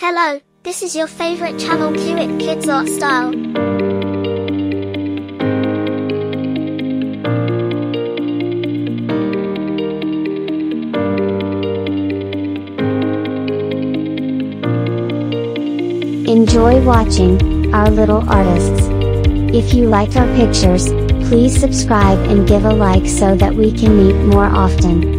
Hello, this is your favorite channel, Cute Kids Art Style. Enjoy watching our little artists. If you liked our pictures, please subscribe and give a like so that we can meet more often.